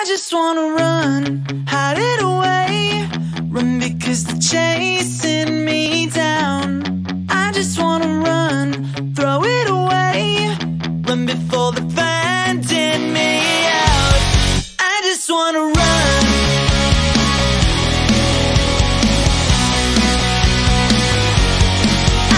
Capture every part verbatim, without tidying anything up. I just wanna run, hide it away, run because they're chasing me down. I just wanna run, throw it away, run before they're finding me out. I just wanna run.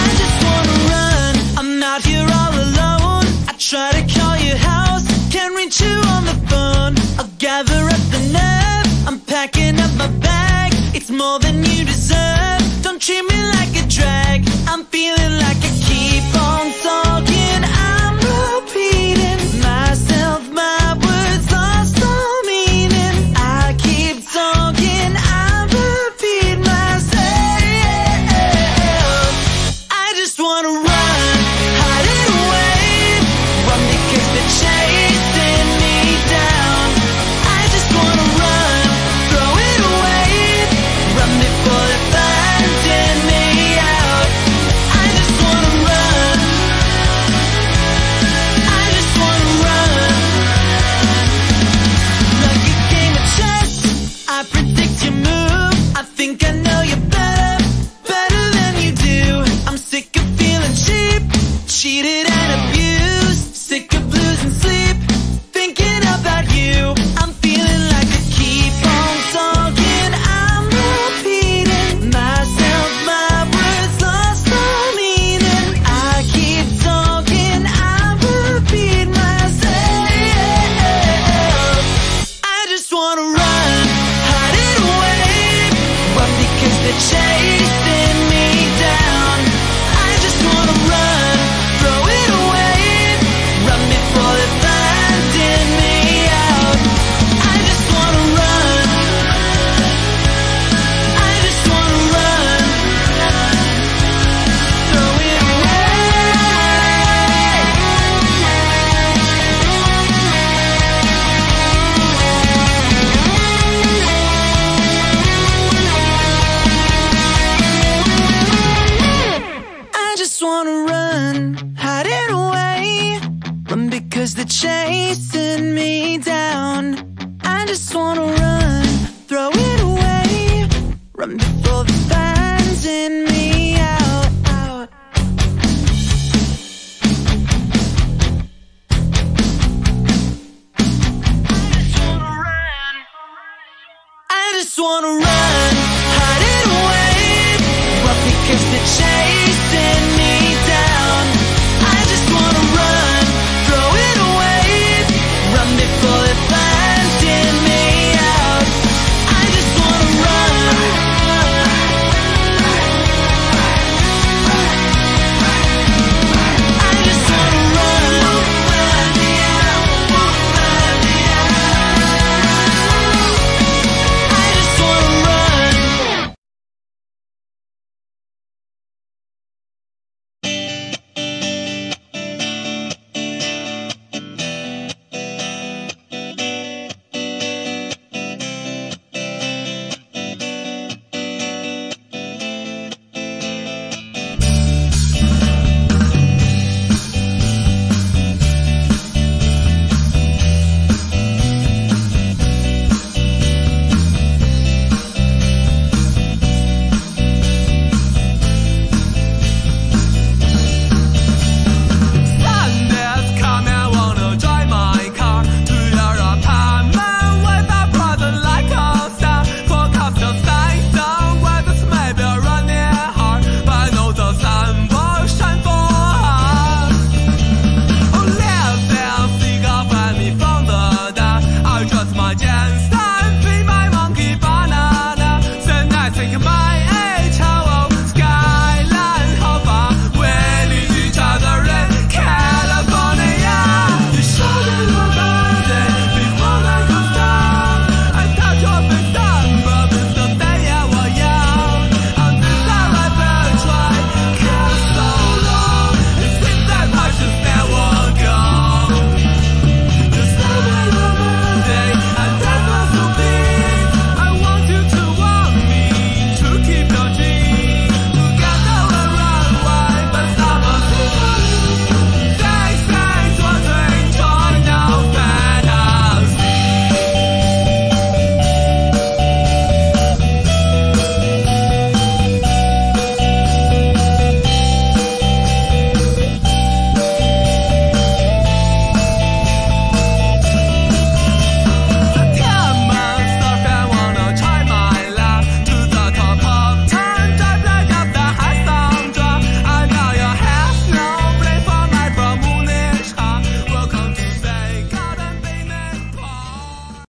I just wanna run. I'm out here all alone. I try to call your house, can't reach you on the phone. I'll gather up the nerve, I'm packing up my bag. It's more than you deserve, don't treat me like a drag. I'm feeling like I keep on talking, I'm repeating myself, my words lost all meaning. I keep talking, I repeat myself. I just wanna run, hide it away, run because they're chasing me down. I just wanna run, throw it away, run before they're finding me out. I just wanna run, I just wanna run. Like a game of chess, I predict your move, I think I know you better, better than you do. I'm sick of feeling cheap, cheated and abused, sick of losing sleep, thinking about you. I'm feeling like I keep on talking, I'm repeating myself, my words lost all meaning. I keep talking, I repeat myself. I just wanna run, hide it away, run because they're chasing me down. I just wanna run, throw it away, run before they're finding me out. I just wanna run, I just wanna run, throw it away. I just wanna run, hide it away, run because they're chasing me down. I just wanna run, throw it away, run before they're finding me out, out. I just wanna run, hide it away, run because they're chasing me.